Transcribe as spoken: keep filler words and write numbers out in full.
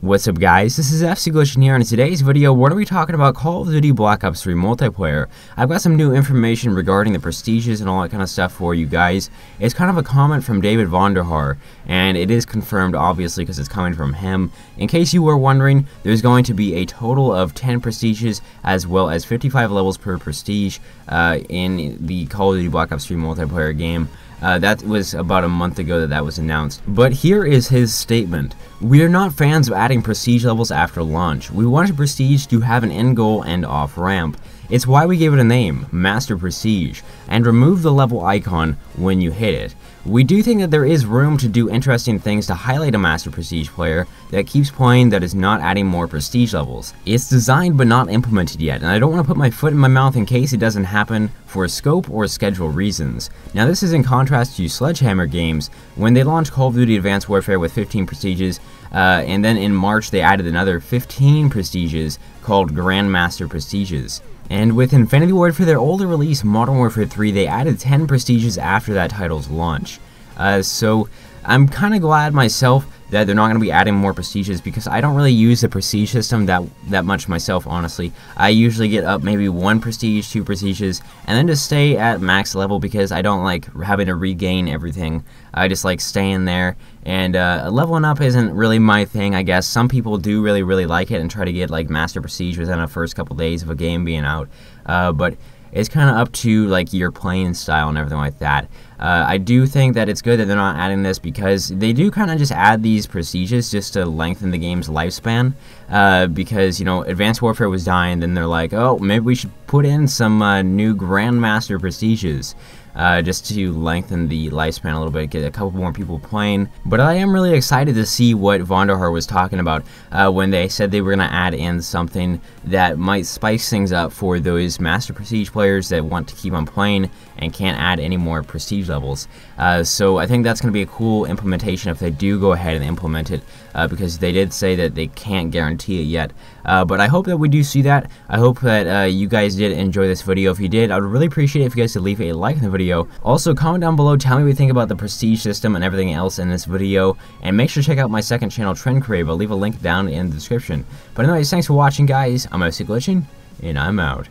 What's up guys, this is FCGlitching here, and in today's video we're going to be talking about Call of Duty Black Ops three multiplayer. I've got some new information regarding the prestiges and all that kind of stuff for you guys. It's kind of a comment from David Vonderhaar, and it is confirmed obviously because it's coming from him. In case you were wondering, there's going to be a total of ten prestiges as well as fifty-five levels per prestige uh, in the Call of Duty Black Ops three multiplayer game. Uh, that was about a month ago that that was announced. But here is his statement. We are not fans of adding prestige levels after launch. We wanted prestige to have an end goal and off-ramp. It's why we gave it a name, Master Prestige, and remove the level icon when you hit it. We do think that there is room to do interesting things to highlight a Master Prestige player that keeps playing that is not adding more prestige levels. It's designed but not implemented yet, and I don't want to put my foot in my mouth in case it doesn't happen for scope or schedule reasons. Now this is in contrast to Sledgehammer Games. When they launched Call of Duty Advanced Warfare with fifteen prestiges, Uh, and then in March they added another fifteen prestiges called Grandmaster Prestiges. And with Infinity Ward for their older release Modern Warfare three, they added ten prestiges after that title's launch. Uh, so I'm kinda glad myself that they're not going to be adding more prestiges, because I don't really use the prestige system that that much myself, honestly. I usually get up maybe one prestige, two prestiges, and then just stay at max level because I don't like having to regain everything. I just like staying there, and uh, leveling up isn't really my thing, I guess. Some people do really, really like it and try to get like master prestige within the first couple days of a game being out, uh, but it's kind of up to like your playing style and everything like that. Uh, I do think that it's good that they're not adding this, because they do kind of just add these prestiges just to lengthen the game's lifespan. Uh, because, you know, Advanced Warfare was dying, then they're like, oh, maybe we should put in some uh, new Grandmaster prestiges. Uh, just to lengthen the lifespan a little bit, get a couple more people playing. But I am really excited to see what Vonderhaar was talking about uh, when they said they were going to add in something that might spice things up for those Master Prestige players that want to keep on playing and can't add any more prestige levels. Uh, so I think that's going to be a cool implementation if they do go ahead and implement it, uh, because they did say that they can't guarantee it yet. Uh, but I hope that we do see that. I hope that uh, you guys did enjoy this video. If you did, I would really appreciate it if you guys could leave a like in the video. Also, comment down below, tell me what you think about the prestige system and everything else in this video, and make sure to check out my second channel, TrendCrave. I'll leave a link down in the description. But anyways, thanks for watching guys, I'm FCGlitching, and I'm out.